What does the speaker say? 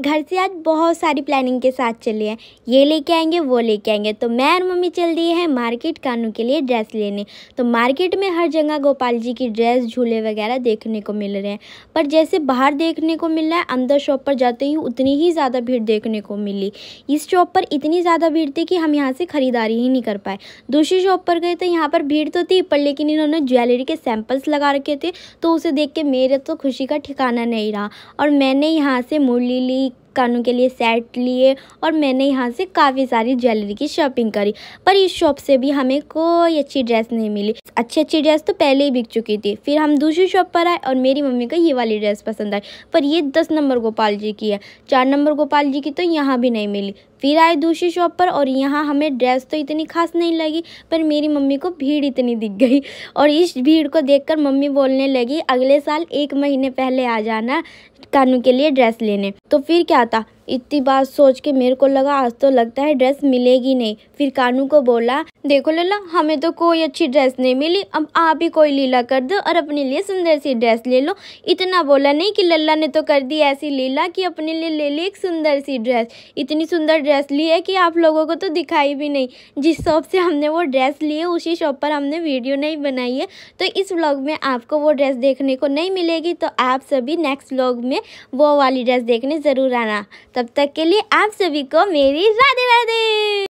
घर से आज बहुत सारी प्लानिंग के साथ चले हैं, ये लेके आएंगे वो लेके आएंगे। तो मैं और मम्मी चल दिए हैं मार्केट कानू के लिए ड्रेस लेने। तो मार्केट में हर जगह गोपाल जी की ड्रेस, झूले वगैरह देखने को मिल रहे हैं, पर जैसे बाहर देखने को मिल रहा है अंदर शॉप पर जाते ही उतनी ही ज़्यादा भीड़ देखने को मिली। इस शॉप पर इतनी ज़्यादा भीड़ थी कि हम यहाँ से ख़रीदारी ही नहीं कर पाए। दूसरी शॉप पर गए तो यहाँ पर भीड़ तो थी पर लेकिन इन्होंने ज्वेलरी के सैंपल्स लगा रखे थे, तो उसे देख के मेरे तो खुशी का ठिकाना नहीं रहा। और मैंने यहाँ से मूली ली, कानों के लिए सेट लिए और मैंने यहाँ से काफ़ी सारी ज्वेलरी की शॉपिंग करी, पर इस शॉप से भी हमें कोई अच्छी ड्रेस नहीं मिली। अच्छी अच्छी ड्रेस तो पहले ही बिक चुकी थी। फिर हम दूसरी शॉप पर आए और मेरी मम्मी को ये वाली ड्रेस पसंद आई, पर ये 10 नंबर गोपाल जी की है। 4 नंबर गोपाल जी की तो यहाँ भी नहीं मिली। फिर आए दूसरी शॉप पर और यहाँ हमें ड्रेस तो इतनी खास नहीं लगी, पर मेरी मम्मी को भीड़ इतनी दिख गई और इस भीड़ को देखकर मम्मी बोलने लगी अगले साल 1 महीने पहले आ जाना कानू के लिए ड्रेस लेने। तो फिर क्या था, इतनी बात सोच के मेरे को लगा आज तो लगता है ड्रेस मिलेगी नहीं। फिर कानू को बोला देखो लला, हमें तो कोई अच्छी ड्रेस नहीं मिली, अब आप ही कोई लीला कर दो और अपने लिए सुंदर सी ड्रेस ले लो। इतना बोला नहीं कि लल्ला ने तो कर दी ऐसी लीला कि अपने लिए ले ली एक सुंदर सी ड्रेस। इतनी सुंदर ड्रेस ली है कि आप लोगों को तो दिखाई भी नहीं। जिस शॉप से हमने वो ड्रेस ली है उसी शॉप पर हमने वीडियो नहीं बनाई है, तो इस व्लॉग में आपको वो ड्रेस देखने को नहीं मिलेगी। तो आप सभी नेक्स्ट व्लॉग में वो वाली ड्रेस देखने ज़रूर आना। तब तक के लिए आप सभी को मेरी राधे राधे।